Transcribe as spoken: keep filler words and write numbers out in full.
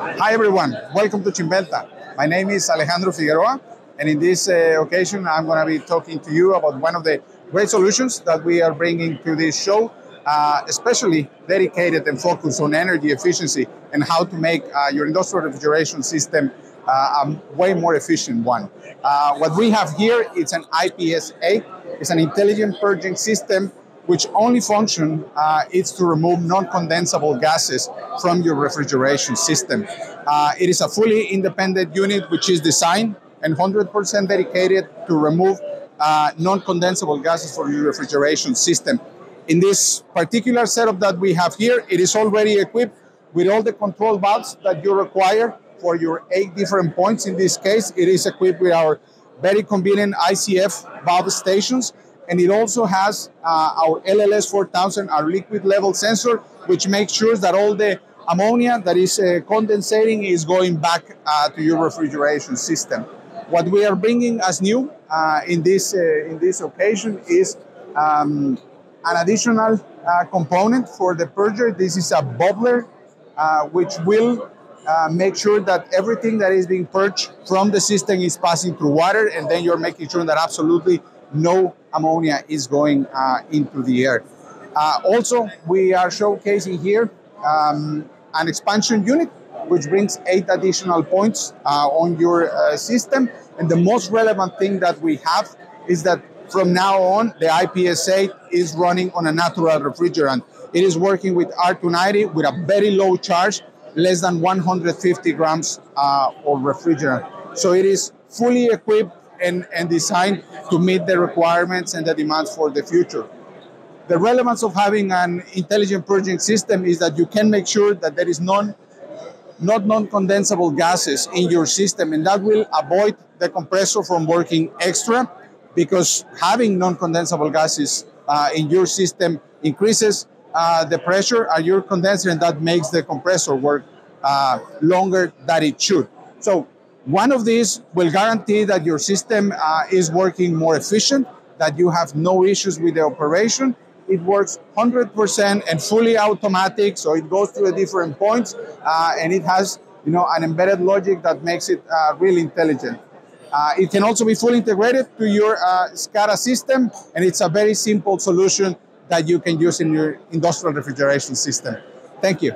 Hi everyone, welcome to Chillventa. My name is Alejandro Figueroa, and in this uh, occasion I'm going to be talking to you about one of the great solutions that we are bringing to this show, uh, especially dedicated and focused on energy efficiency and how to make uh, your industrial refrigeration system uh, a way more efficient one. Uh, what we have here is an I P S eight, it's an intelligent purging system which only function uh, is to remove non-condensable gases from your refrigeration system. Uh, it is a fully independent unit which is designed and one hundred percent dedicated to remove uh, non-condensable gases from your refrigeration system. In this particular setup that we have here, it is already equipped with all the control valves that you require for your eight different points. In this case, it is equipped with our very convenient I C F valve stations, and it also has uh, our L L S four thousand, our liquid level sensor, which makes sure that all the ammonia that is uh, condensating is going back uh, to your refrigeration system. What we are bringing as new uh, in, this, uh, in this occasion is um, an additional uh, component for the purger. This is a bubbler, uh, which will uh, make sure that everything that is being purged from the system is passing through water, and then you're making sure that absolutely no ammonia is going uh, into the air. Uh, also, we are showcasing here um, an expansion unit, which brings eight additional points uh, on your uh, system. And the most relevant thing that we have is that from now on, the I P S eight is running on a natural refrigerant. It is working with R two ninety with a very low charge, less than one hundred fifty grams uh, of refrigerant. So it is fully equipped And, and designed to meet the requirements and the demands for the future. The relevance of having an intelligent purging system is that you can make sure that there is non, not non-condensable gases in your system, and that will avoid the compressor from working extra, because having non-condensable gases uh, in your system increases uh, the pressure at your condenser, and that makes the compressor work uh, longer than it should. So, one of these will guarantee that your system uh, is working more efficient, that you have no issues with the operation. It works one hundred percent and fully automatic, so it goes to the different points, uh, and it has you know, an embedded logic that makes it uh, really intelligent. Uh, it can also be fully integrated to your uh, SCADA system, and it's a very simple solution that you can use in your industrial refrigeration system. Thank you.